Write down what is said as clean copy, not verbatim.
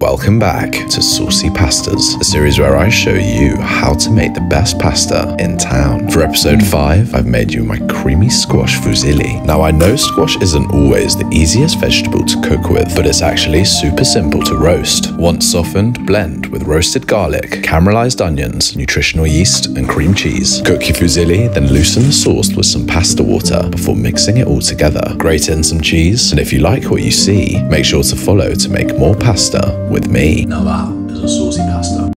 Welcome back to Saucy Pastas, a series where I show you how to make the best pasta in town. For episode 5, I've made you my creamy squash fusilli. Now I know squash isn't always the easiest vegetable to cook with, but it's actually super simple to roast. Once softened, blend with roasted garlic, caramelized onions, nutritional yeast, and cream cheese. Cook your fusilli, then loosen the sauce with some pasta water before mixing it all together. Grate in some cheese, and if you like what you see, make sure to follow to make more pasta with me. Now that is a saucy